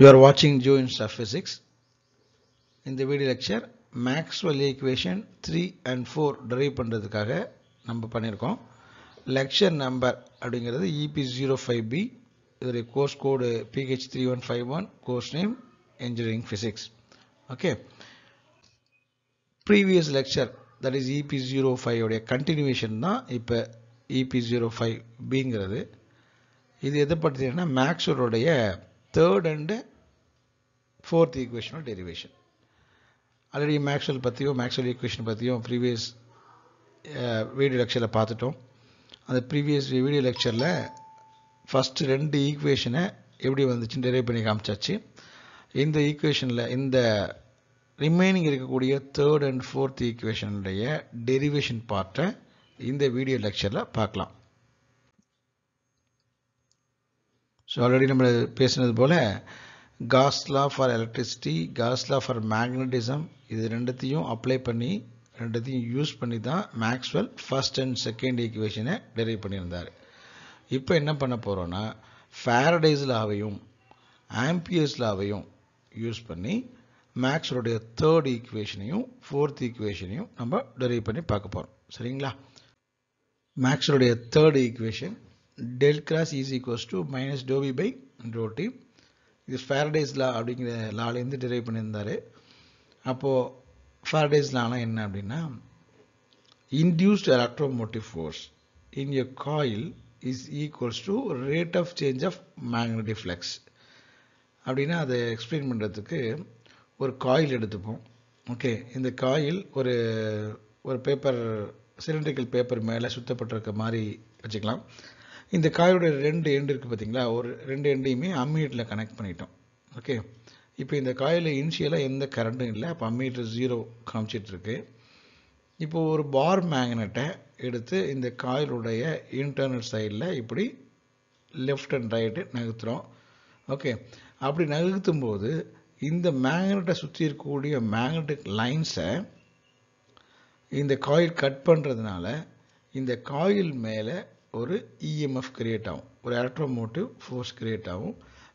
You are watching Joe in Stuff Physics. In the video lecture, Maxwell equation 3 and 4 derive பண்றதுக்காக நம்ம பண்ணிருக்கோம். Lecture number அப்படிங்கிறது EP05B. இதோட course code PH3151, course name Engineering Physics. Okay. Previous lecture, that is EP05 உடைய continuation தான் இப்ப EP05Bங்கிறது. இது எதை பத்தினா மேக்ஸ்வெல் உடைய third and fourth equation of derivation. Already Maxwell pathiyo, Maxwell equation pathiyo previous video lecture la paathutom. And the previous video lecture la first rendu equation eppadi vanduchu derive panni kaamichachu. In the equation la in the remaining irukkudiya third and fourth equation la derivation part in the video lecture la paakalam. So already we have discussed Gauss's law for electricity, Gauss's law for magnetism. These two apply and use Maxwell first and second equation derive. Now we will do Faraday's law and Ampere's law use Maxwell's third equation and fourth equation derive. Maxwell's third equation. Del cross is equals to minus dou v by dou t. This Faraday's law அப்படிங்கிற லால இருந்து derive பண்ணியிருந்தாரு. அப்போ Faraday's law என்ன அப்படின்னா induced electromotive force in a coil is equals to rate of change of magnetic flux. அப்படின்னா அதை explain பண்றதுக்கு ஒரு காயில் எடுத்துப்போம். ஓகே, இந்த காயில் ஒரு ஒரு பேப்பர் சிலிண்ட்ரிக்கல் பேப்பர் மேல சுத்தப்பட்டிருக்க மாதிரி வச்சுக்கலாம். In the coil, ரெண்டு எண்ட் இருக்கு பாத்தீங்களா, ஒரு ரெண்டு எண்டையுமே அம்மீட்டர்ல கனெக்ட் பண்ணிட்டோம். ஓகே, இப்போ இந்த காயில்ல இனிஷியலா எந்த கரண்டும் இல்ல, அப்ப அம்மீட்டர் 0 காமிச்சிட்டு இருக்கு. இப்போ ஒரு பார் மேக்னெட்டை எடுத்து இந்த காயிலுடைய இன்டர்னல் சைடுல இப்படி லெஃப்ட் அண்ட் ரைட் நகர்த்துறோம். ஓகே, அப்படி நகர்த்தும் போது இந்த மேக்னெட்டை சுத்தி இருக்கக்கூடிய மேக்னெட்டிக் லைன்ஸை இந்த காயில் கட் பண்றதுனால இந்த காயில் மேல ஒரு EMF கிரியேட் ஆகும், ஒரு எலக்ட்ரோமோட்டிவ் ஃபோர்ஸ் கிரியேட் ஆகும்.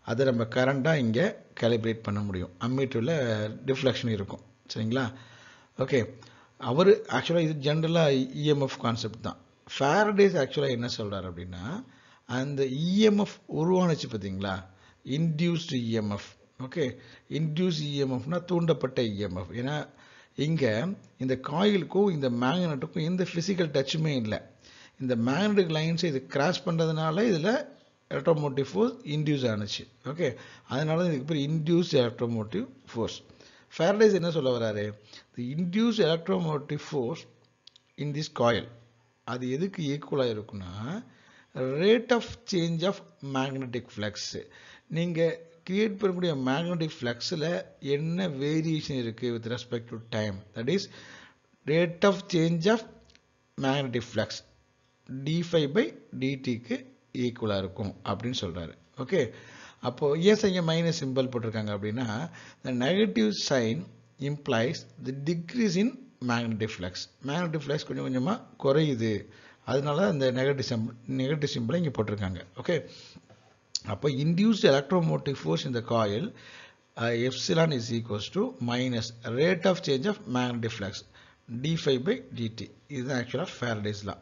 அதை நம்ம கரண்டா இங்க கேலிப்ரேட் பண்ண முடியும். அம்மீட்டர்ல டிஃப்ளெக்ஷன் இருக்கும், சரிங்களா? ஓகே, அவர் ஆக்சுவலா இது ஜெனரலா EMF கான்செப்ட் தான். Faraday's ஆக்சுவலா என்ன சொல்றாரு அப்படின்னா, அந்த EMF உருவானச்சு பாத்தீங்களா, இன்டியூஸ்டு EMF. ஓகே, இன்டியூஸ்ட் EMFனா தூண்டப்பட்ட EMF. ஏன்னா இங்க இந்த காயிலுக்கும் இந்த மேக்னெட்டுக்கும் எந்த பிசிக்கல் டச்சுமே இல்லை. இந்த மேக்னெட்டிக் லைன்ஸ் இது கிராஸ் பண்றதுனால இதுல எலக்ட்ரோமோட்டிவ் ஃபோர்ஸ் இன்டியூஸ் ஆனச்சு. ஓகே, அதனால தான் இதுக்கு பேர் இன்டியூஸ்ட் எலக்ட்ரோமோட்டிவ் ஃபோர்ஸ். Faraday's என்ன சொல்ல வராரு, the induced electromotive force in this coil அது எதுக்கு ஈக்குவலா இருக்குன்னா rate of change of magnetic flux. நீங்க கிரியேட் பண்ணக்கூடிய மேக்னெட்டிக் ஃப்ளக்ஸ்ல என்ன வேரியேஷன் இருக்கு with respect to time, that is rate of change of magnetic flux d5 by dt க்கு ஈக்குவலா இருக்கும் அப்படின்னு சொல்றாரு. ஓகே, அப்போ எஸ் இங்க மைனஸ் சிம்பிள் போட்டிருக்காங்க அப்படின்னா the negative sign implies the decrease in magnetic flux. Magnetic flux கொஞ்சம் கொஞ்சமா குறையுது, அதனால அந்த நெகட்டிவ் சிம்பிளை இங்க போட்டிருக்காங்க. ஓகே, அப்போ induced electromotive force in the coil epsilon is equals to minus rate of change of magnetic flux d5 by dt. இதுதான் ஆக்சுவலா Faraday's law.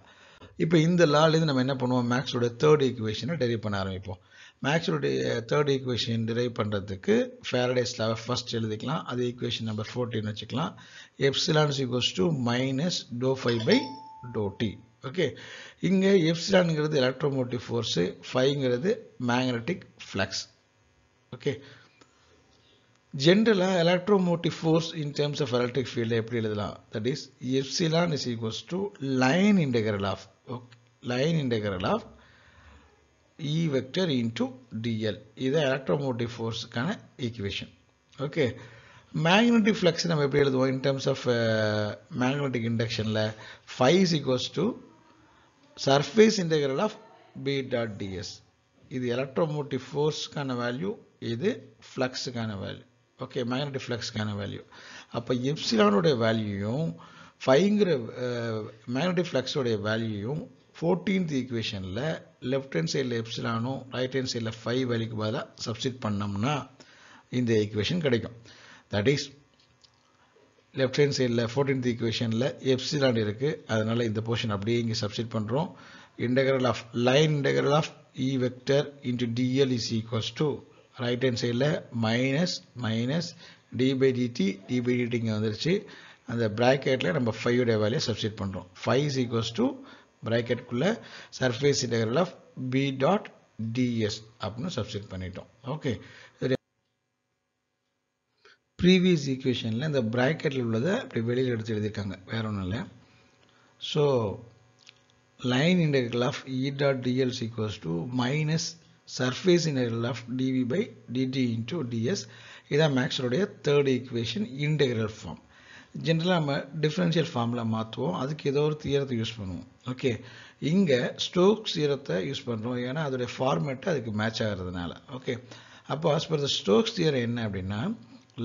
இப்போ இந்த லால இருந்து நம்ம என்ன பண்ணுவோம், மேக்ஸ்வோட தேர்ட் ஈக்குவேஷனை டெரைவ் பண்ண ஆரம்பிப்போம். மேக்ஸ்வோட தேர்ட் ஈக்குவேஷன் டெரைவ் பண்றதுக்கு Faraday's law ஃபர்ஸ்ட் எழுதிக்கலாம். அது ஈக்குவேஷன் நம்பர் 14 வச்சுக்கலாம். Epsilon equals to minus to phi by to t. Okay, இங்க எப்சிலான்ங்கிறது எலக்ட்ரோமோட்டிவ் ஃபோர்ஸ், ஃபைங்கிறது மேக்னெட்டிக் ஃப்ளக்ஸ். ஓகே, ஜென்ரலா electromotive force in terms of electric field எப்படி எழுதலாம், that is epsilon is equals to line integral of E vector into dl. இது electromotive ஃபோர்ஸ்க்கான equation. Okay, magnetic flux நம்ம எப்படி எழுதுவோம், இன் டேர்ம்ஸ் ஆஃப் மேக்னெட்டிக் இண்டக்ஷன்ல phi is equals to surface integral of b dot ds. இது electromotive ஃபோர்ஸ்க்கான value, இது ஃப்ளக்ஸ்க்கான வேல்யூ. ஓகே, மேக்னெட்டிக் ஃப்ளக்ஸ்க்கான வேல்யூ. அப்போ எப்சிலானோட வேல்யூயும் ஃபைங்கிற மேக்னெட்டிக் ஃப்ளக்ஸோடைய வேல்யூயும் 14th ஈக்குவேஷனில் லெஃப்ட் ஹேண்ட் சைடில் எப்சிலானும் ரைட் ஹேண்ட் சைடில் ஃபை வேல்யூக்கு பதிலாக சப்ஸ்டிட் பண்ணோம்னா in the equation கிடைக்கும். That is, left hand side la 14th equation la epsilon இருக்கு, அதனால இந்த portion அப்படியே இங்க சப்ஸ்டிட் பண்றோம். Integral of line integral of e vector into dl is equals to right hand side la minus d by dt இங்க வந்துருச்சு. அந்த bracket la நம்ம 5 உடைய வேல்யூ சப்ஸ்டிட் பண்றோம். 5 is equals to bracket குள்ள surface integral of b dot ds அப்படினு substitute பண்ணிட்டோம். Okay, previous equation la the bracket la ulladha appadi veliyila eduthu eludhirukanga, vera onnu illa. So line integral of e dot dl is equals to minus surface integral of dv by dt into ds. Idha Maxwell ude third equation integral form. Generally nama differential form la maathuvom, adukku edho or theorem use pannuvom. Okay, inga Stokes theorem use pandrom, ena adoda format adukku match agiradhanaala. Okay, appo as per the Stokes theorem enna appadina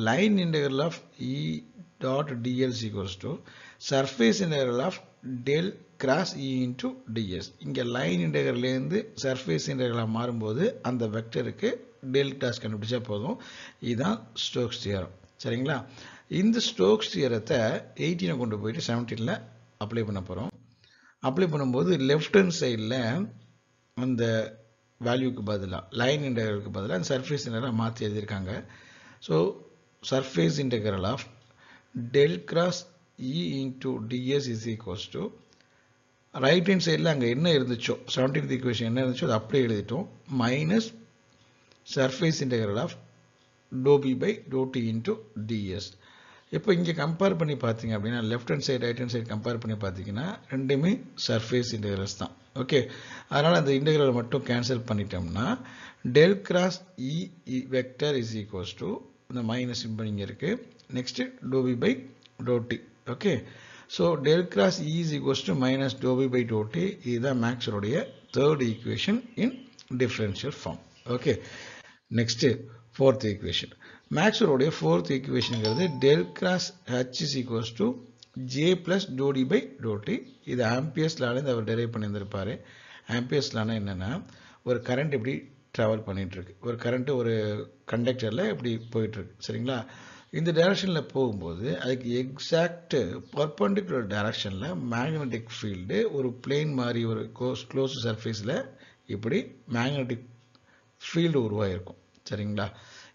line integral of e dot dl is equals to surface integral of del cross e into ds. இங்க line integral இருந்து surface integral மாறும்போது அந்த வெக்டருக்கு del cross கண்டுபிடிச்சா போதும். இதுதான் Stokes theorem. சரிங்களா? இந்த Stokes theoremத்தை 18 கொண்டு போயிட்டு 17ல அப்ளை பண்ண போறோம். அப்ளை பண்ணும்போது லெஃப்ட் ஹேண்ட் சைடுல அந்த வேல்யூக்கு பதிலா line integralக்கு பதிலா அந்த surface integral மாத்தி எழுதிருக்காங்க. So surface integral of del cross e into ds is equals to right hand side la anga enna irundhucho 17th equation enna irundhucho ad appadi eludhitom minus surface integral of dou b by dou t into ds. இப்போ இங்க compare பண்ணி பாத்தீங்க அப்படினா left hand side right hand side compare பண்ணி பாத்தீங்கன்னா ரெண்டுமே surface integrals தான். Okay, அதனால அந்த integral மட்டும் cancel பண்ணிட்டோம்னா del cross e vector is equals to the minus symbol இங்க இருக்கு, next dou b by dou t. Okay, so del cross e is equals to minus dou b by dou t. இதுதான் Maxwell உடைய third equation in differential form. Okay, next fourth equation. Maxwell உடைய fourth equation ங்கிறது del cross h is equals to j plus dou d by dou t. இது Ampere's law ல அவர் derive பண்ணியிருப்பாரு. Ampere's law என்னன்னா, ஒரு current இப்படி travel பண்ணிட்டு இருக்கு, ஒரு current ஒரு கண்டக்டர்ல இப்படி போயிட்டு இருக்கு. சரிங்களா? இந்த டைரக்ஷன்ல போகும்போது அதுக்கு எக்ஸாக்ட் பர்பெண்டிகுலர் டைரக்ஷன்ல மேக்னெட்டிக் ஃபீல்டு ஒரு பிளேன் மாதிரி ஒரு க்ளோஸ் சர்ஃபேஸ்ல இப்படி மேக்னெட்டிக் ஃபீல்டு உருவாயிருக்கும். சரிங்களா?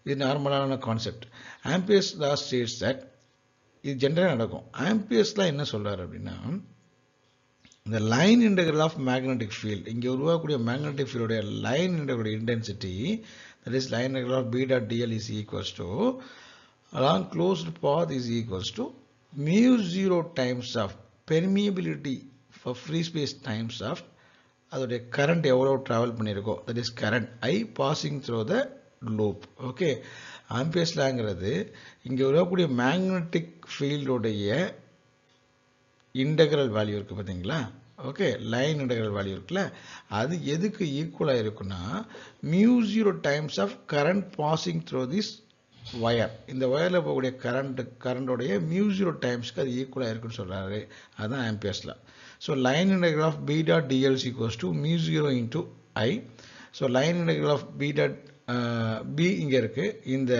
இது நார்மலான concept. Ampere's law states that இது ஜென்ரலாக நடக்கும். Ampere's law என்ன சொல்றாரு அப்படின்னா, இந்த line integral of magnetic field, இங்கே உருவாக்கக்கூடிய மேக்னெட்டிக் ஃபீல்டுடைய line integral intensity, that is line integral of B dot TL is equals to along closed path is equals to mu zero times of permeability for free space times of அதோடைய current எவ்வளோ travel பண்ணியிருக்கோ, that is current I passing through the loop. Okay, Ampere's lawங்கிறது இங்கே உருவாக்கக்கூடிய magnetic ஃபீல்டுடைய integral value இருக்குது பார்த்தீங்களா? Okay, line integral value இருக்குல்ல, அது எதுக்கு ஈக்குவலாக இருக்குன்னா mu zero times of current passing through this wire. இந்த ஒயரில் போகக்கூடிய கரண்டோடைய மியூ ஜீரோ டைம்ஸ்க்கு அது ஈக்குவலாக இருக்குன்னு சொல்கிறாரு. அதுதான் Ampere's law. So line integral of b dot dl is equals to mu 0 into I. So line integral of b dot b இங்கே இருக்கு, இந்த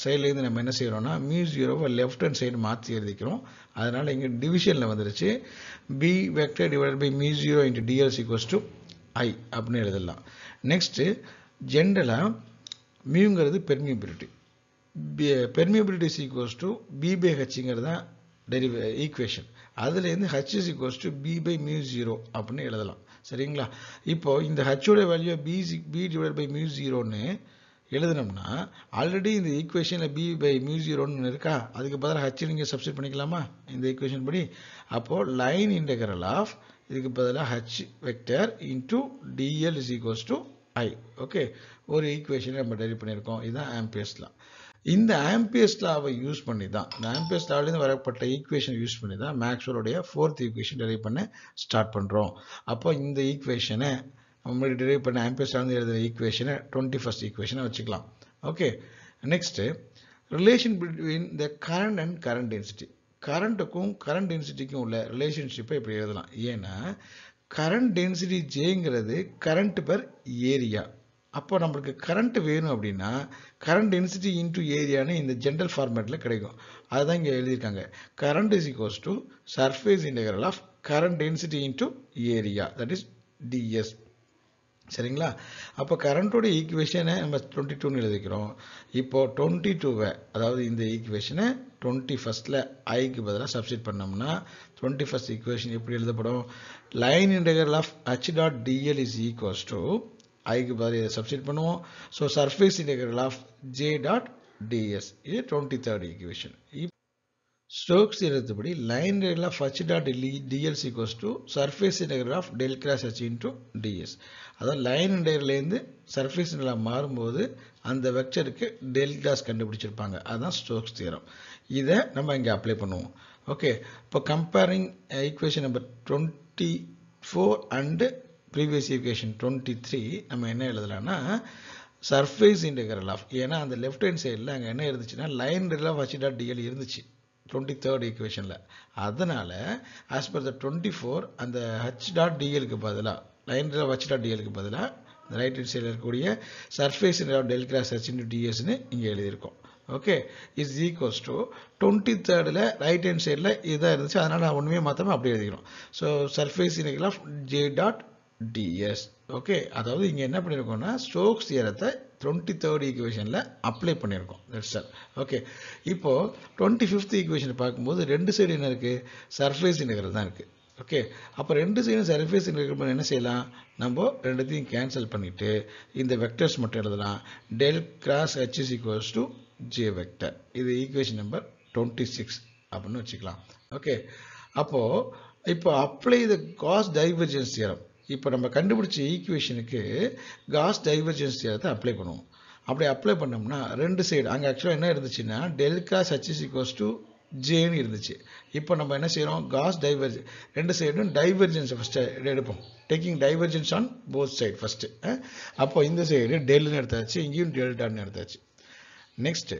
சைட்லேருந்து நம்ம என்ன செய்கிறோம்னா mu 0வை லெஃப்ட் ஹேண்ட் சைடு மாற்றி எழுதிக்கிறோம். அதனால் இங்கே டிவிஷனில் வந்துருச்சு b vector divided by mu 0 into dl is equals to I அப்படின்னு எழுதலாம். நெக்ஸ்ட்டு ஜென்ரலாக மியூங்கிறது permeability, permeability is equals to b by hங்கிறது தான் ஈக்குவேஷன். அதுலேருந்து h is equals to b by mu 0 அப்படின்னு எழுதலாம். சரிங்களா? இப்போ இந்த h உடைய value b divided by mu 0ன்னு எழுதணும்னா ஆல்ரெடி இந்த ஈக்குவேஷனில் b by mu 0ன்னு இருக்கா, அதுக்கு பதிலாக h நீங்கள் சப்ஸ்டிட் பண்ணிக்கலாமா இந்த ஈக்குவேஷன் படி? அப்போது லைன் இன்டெகிரல் ஆஃப் இதுக்கு பதிலாக h vector into dl is equals to i. ஓகே, ஒரு ஈக்குவேஷனை நம்ம டெரிவ் பண்ணியிருக்கோம். இதுதான் Ampere's law. இந்த Ampere's lawவை யூஸ் பண்ணி தான், இந்த Ampere's lawலேருந்து வரப்பட்ட ஈக்குவேஷன் யூஸ் பண்ணி தான் மேக்ஸ்வெல் உடைய ஃபோர்த் ஈக்குவேஷன் டெரைவ் பண்ண ஸ்டார்ட் பண்ணுறோம். அப்போ இந்த ஈக்குவேஷனை நம்ம டெரைவ் பண்ண Ampere's lawலேருந்து எழுதுகிற ஈக்குவேஷனை 21st ஈக்குவேஷனை வச்சுக்கலாம். Okay, next relation between the current and current density. கரண்ட்டுக்கும் கரண்ட் டென்சிட்டிக்கும் உள்ள ரிலேஷன்ஷிப்பை இப்படி எழுதலாம். ஏன்னா கரண்ட் டென்சிட்டி ஜேங்கிறது கரண்ட் பெர் ஏரியா, அப்போ நமக்கு கரண்ட் வேணும் அப்படினா கரண்ட் டென்சிட்டி இன்டு ஏரியானு இந்த ஜெனரல் ஃபார்மட்ல கிடைக்கும் அதுதான் இங்க எழுதி இருக்காங்க current is equals to surface integral of current density into area that is ds சரிங்களா அப்ப கரண்ட் ஓட ஈக்குவேஷனை நம்ம 22 னு எழுதிக்கிறோம் இப்போ 22 அதாவது இந்த ஈக்குவேஷனை 21ல I க்கு பதிலா சப்ஸ்டிட் பண்ணோம்னா 21st ஈக்குவேஷன் எப்படி எழுதப்படும் line integral of h.dl is equals to I க்கு பதிலா சப்ஸ்டிட் பண்ணுவோம் so surface integral of j.ds இது 23rd equation Stokes' theorem, line integral of h dot dl is equals to surface integral of del cross h into ds. That line integral is surface integral maarumbodhu and the vector ku del cross kandupidichirupanga. That is Stokes' theorem. Idha nama inga apply pannuvom. Okay. Now comparing equation number 24 and previous equation 23, nama enna eludhalana surface integral of ena and the left hand side la anga enna irunduchina line integral of h dot dl irunduchi. 23rd equation la adanala as per the 24 and the h dot dl ku badala line integral of h dot dl ku badala the right hand side la irukodiya surface integral of del cross h into ds nu inga eludhirukom okay is equals to 23rd la right hand side la idha irundhuchu adanala onnume maathama appadi eludhirom so surface integral of j dot ds okay adhavadhu inga enna panirukom na Stokes theorem 23rd equation la apply பண்ணிருக்கோம் that's all okay இப்போ 25th equation பாக்கும்போது ரெண்டு side என்ன இருக்கு surface integral தான் இருக்கு okay அப்ப ரெண்டு சைடும் சர்ஃபேஸ் இன்டெகிரல் பண்ண என்ன செய்யலாம் நம்ம ரெண்டுத்தையும் கேன்சல் பண்ணிட்டு இந்த வெக்டர்ஸ் மட்டும் எழுதலாம் del cross h is equals to j vector இது ஈக்குவேஷன் நம்பர் 26 அப்படினு வெச்சுக்கலாம் okay அப்போ இப்போ apply the Gauss divergence theorem இப்போ நம்ம கண்டுபிடிச்ச ஈக்குவேஷனுக்கு காஸ் டைவர்ஜென்ஸ் தியரத்தை அப்ளை பண்ணுவோம் அப்படி அப்ளை பண்ணோம்னா ரெண்டு சைடு அங்க एक्चुअली என்ன இருந்துச்சுன்னா டெல் காஸ் h j னு இருந்துச்சு இப்போ நம்ம என்ன செய்றோம் காஸ் டைவர்ஜென்ஸ் ரெண்டு சைடும் டைவர்ஜென்ஸ் ஃபர்ஸ்ட் எடுப்போம் taking divergence on both side first அப்போ இந்த சைடு டெல் னு எடுத்தாச்சு இங்கேயும் டெல்டா னு எடுத்தாச்சு நெக்ஸ்ட்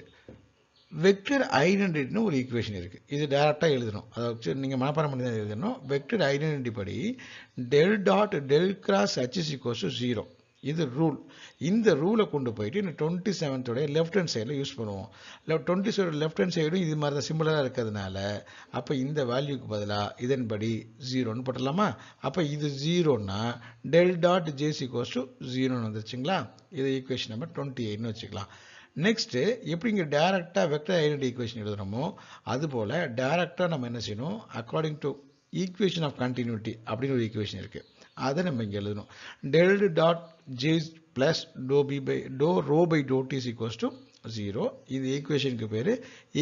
வெக்டர் ஐடென்டிட்டி னு ஒரு ஈக்குவேஷன் இருக்கு இது டைரக்டா எழுதணும் அதாவது நீங்க மனப்பாடம் பண்ணி தான் எழுதணும் வெக்டர் ஐடென்டிட்டி படி del dot del cross h = 0 இது ரூல் இந்த ரூலை கொண்டு போயிட்டு 27th உடைய லெஃப்ட் ஹேண்ட் சைடுல யூஸ் பண்ணுவோம் 27 லெஃப்ட் ஹேண்ட் சைடும் இது மாதிரி தான் சிமிலரா இருக்கிறதுனால அப்ப இந்த வேல்யூக்கு பதிலா இதன்படி 0 னு போடலாமா அப்ப இது 0 னா டெல் டாட் j = 0 னு வந்துச்சுங்களா இது ஈக்குவேஷன் நம்பர் 28 னு வெச்சுக்கலாம் Next, எப்படி இங்க டைரக்டா வெக்டர் ஐடென்டிட்டி ஈக்குவேஷன் எழுதுறோமோ அதுபோல டைரக்டா நம்ம என்ன செய்யணும் according to equation of continuity அப்படி ஒரு ஈக்குவேஷன் இருக்கு அத நம்ம இங்க எழுதணும் del dot j plus dou b by dou rho by dou t is equals to 0 இது ஈக்குவேஷனுக்கு பேரு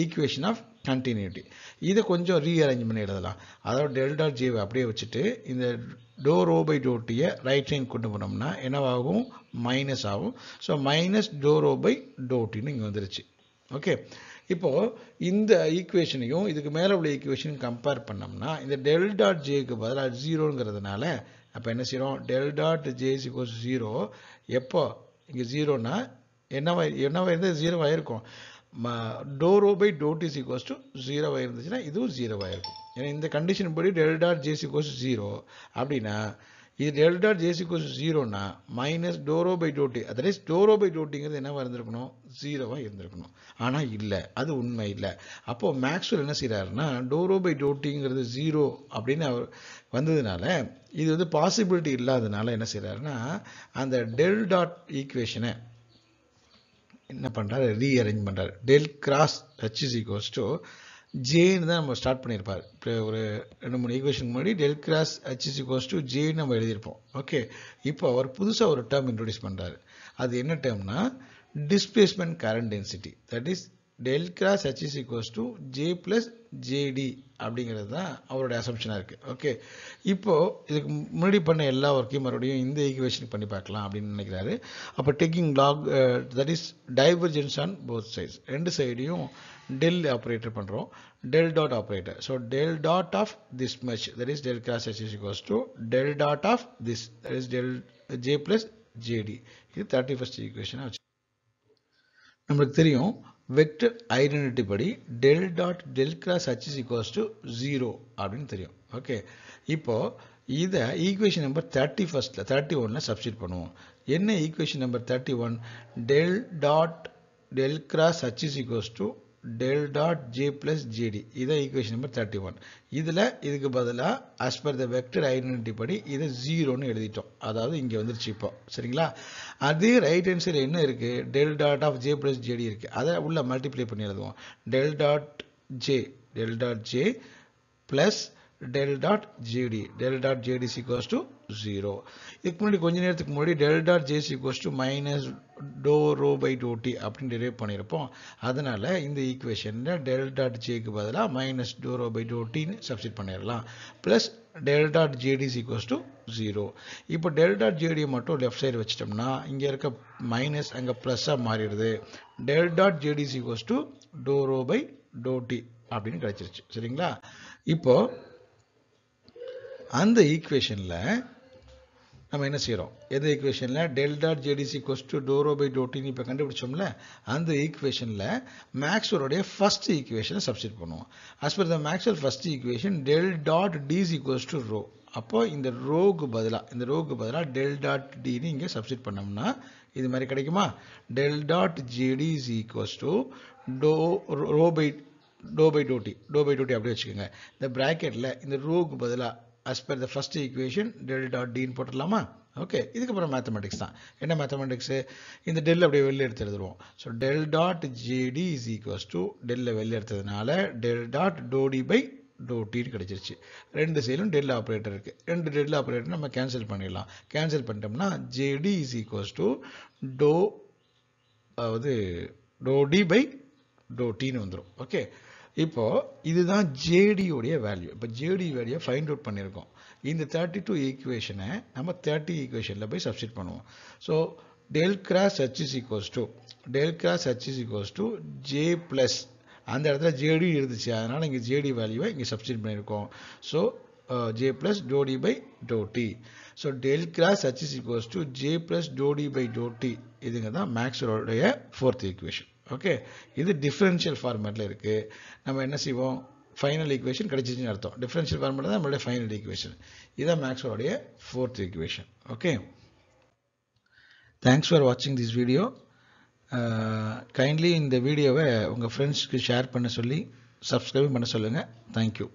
ஈக்குவேஷன் ஆஃப் கண்டினியூட்டி இத கொஞ்சம் ரீஅரேஞ்ச் பண்ணி எழுதலாம் அதாவது del dot j அப்படியே வச்சிட்டு இந்த dou rho by dou t ஐ ரைட் சைடு கொண்டு போனோம்னா என்னவாகும் மைனஸ் ஆகும் so minus dou rho by dou t னு இங்க வந்துருச்சு ஓகே இப்போ இந்த ஈக்குவேஷனையும் இதுக்கு மேல உள்ள ஈக்குவேஷனையும் கம்பேர் பண்ணோம்னா இந்த del dot j க்கு பதிலா 0 ங்கறதுனால அப்ப என்ன செய்றோம் del dot j = 0 எப்போ இங்க 0 னா என்னவா இருந்தா 0 ஆ இருக்கும் dou rho by dou t = 0 ஆ இருந்துச்சுனா இதுவும் 0 ஆ இருக்கும் ஏனா இந்த கண்டிஷன் படி del dot j = 0 அப்படினா இது del dot j = 0 னா - dou rho by dou t that is dou rho by dou t ங்கிறது என்னவா இருந்திருக்கணும் 0 ஆ இருந்திருக்கணும் ஆனா இல்ல அது உண்மை இல்ல அப்போ மேக்ஸ்வெல் என்ன செய்றாருன்னா dou rho by dou t ங்கிறது 0 அப்படினு அவர் வந்ததனால இது வந்து பாசிபிலிட்டி இல்லாதனால என்ன செய்றாருன்னா அந்த del dot ஈக்குவேஷனை என்ன பண்றாரு ரீஅரேஞ்ச் பண்றாரு del cross h = j ன்னு தான் நம்ம ஸ்டார்ட் பண்ணிருப்பாரு ஒரு ரெண்டு மூணு ஈக்குவேஷன் முன்னாடி del cross h = j ன்னு நம்ம எழுதி இருப்போம் ஓகே இப்போ அவர் புதுசா ஒரு டேர்ம் இன்ட்ரோ듀ஸ் பண்றாரு அது என்ன டேர்ம்னா displacement current density that is del cross h = j + jd அப்படிங்கிறது தான் அவரோட அசம்ப்ஷனா இருக்கு ஓகே இப்போ இதுக்கு முன்னாடி பண்ண எல்லா வர்க்கையும் மறுபடியும் இந்த ஈக்குவேஷன் பண்ணி பார்க்கலாம் அப்படி நினைக்கிறாரு அப்ப taking log that is divergence on both sides ரெண்டு சைடியும் del ஆபரேட்டர் பண்றோம் del dot operator so del dot of this much that is del cross h = del dot of this that is del j + jd இது 31st ஈக்குவேஷனா ஆச்சு நமக்கு தெரியும் vector identity படி del dot del cross h = 0 அப்படினு தெரியும் okay இப்போ இத equation number 31ல 31ல சப்ஸ்டிட் பண்ணுவோம் என்ன equation number 31, del dot del cross H is equals to del dot J plus JD. இது equation number 31. இதில் இதுக்கு பதிலா as per the vector identity படி இது 0 நு எழுதிட்டோம். அதாவது இங்க வந்துருச்சு இப்போ சரிங்களா. அது right answer என்ன இருக்கு, del dot of J plus JD இருக்கு. அதை உள்ள multiply பண்ணி எழுதுவோம். del dot J plus del dot JD is equals to 0. இதுக்கு முன்னாடி கொஞ்ச நேரத்துக்கு முன்னாடி del dot J is equals to minus dou rho by dou T அப்படின்னு derive பண்ணியிருப்போம். அதனால இந்த ஈக்குவேஷன்ல del dot J க்கு பதிலா minus dou rho by dou T னு சப்ஸ்டிட் பண்ணிடலாம். Plus del dot JD is equals to 0. இப்போ del dot JD மட்டும் லெஃப்ட் சைடு வச்சிட்டோம்னா இங்க இருக்க மைனஸ் அங்க பிளஸ்ஸா மாறிடுது. del dot JD is equals to dou rho by dou T அப்படின்னு கிடைச்சிருச்சு சரிங்களா. இப்போ அந்த ஈக்குவேஷன்ல நம்ம என்ன செய்யறோம், எது ஈக்குவேஷன்ல del dot J D equals to dou rho by dou t இப்ப கண்டுபிடிச்சோம்ல, அந்த ஈக்குவேஷன்ல மேக்ஸ்வெல்லோட ஃபர்ஸ்ட் ஈக்குவேஷனை சப்ஸ்டிட் பண்ணுவோம். As per the Maxwell first equation del dot D equals to rho. அப்போ இந்த ரோக்கு பதிலா டெல் டாட் டி னு இங்க சப்ஸ்டிட் பண்ணோம்னா இது மாதிரி கிடைக்குமா, del dot J D equals to dou rho by dou by dou t அப்படியே வச்சுக்கோங்க. இந்த பிராக்கெட்ல இந்த ரோக்கு பதிலா as per the first equation del dot d ன்னு போட்டுடலாமா? ஓகே, இதுக்கப்புறம் மேத்தமெட்டிக்ஸ் தான். என்ன மேத்தமெட்டிக்ஸ், இந்த டெல் அப்படியே வெளில எடுத்து எழுதுவோம். So del dot JD is equals to டெல்ல வெளில எடுத்ததுனால டெல் டாட் டோடி பை டோட்டின்னு கிடைச்சிருச்சு. ரெண்டு சைடும் டெல் ஆப்ரேட்டர் இருக்கு. ரெண்டு டெல் ஆப்ரேட்டர் நம்ம கேன்சல் பண்ணிடலாம். கேன்சல் பண்ணிட்டோம்னா JD is equals to dou அதாவது டோடி பை டோட்டின்னு வந்துடும். ஓகே, இப்போ இதுதான் ஜேடி உடைய வேல்யூ. இப்போ ஜேடி வேல்யூ ஃபைண்ட் அவுட் பண்ணியிருக்கோம். இந்த 32 ஈக்குவேஷனை நம்ம 30 ஈக்குவேஷனில் போய் சப்ஸ்டிட் பண்ணுவோம். So del cross H is equals to J plus, அந்த இடத்துல ஜேடி இருந்துச்சு அதனால இங்கே ஜேடி வேல்யூவை இங்கே சப்ஸ்டிட் பண்ணியிருக்கோம். So J plus dou D by dou t. So del cross H is equals to J plus dou D by dou t. இதுங்க தான் மேக்ஸ்வெல்லோடைய 4th ஈக்குவேஷன். ஓகே, இது டிஃபரன்ஷியல் ஃபார்மேட்டில் இருக்குது. நம்ம என்ன செய்வோம், ஃபைனல் ஈக்குவேஷன் கிடைச்சிச்சின்னு அர்த்தம். டிஃபரன்ஷியல் ஃபார்மேட்டில் தான் நம்மளுடைய ஃபைனல் ஈக்குவேஷன். இதுதான் மேக்ஸ்வெல்லோடைய 4th equation. Okay, thanks for வாட்சிங் திஸ் வீடியோ. கைண்ட்லி இந்த வீடியோவை உங்கள் ஃப்ரெண்ட்ஸ்க்கு ஷேர் பண்ண சொல்லி சப்ஸ்கிரைப் பண்ண சொல்லுங்கள். தேங்க்யூ.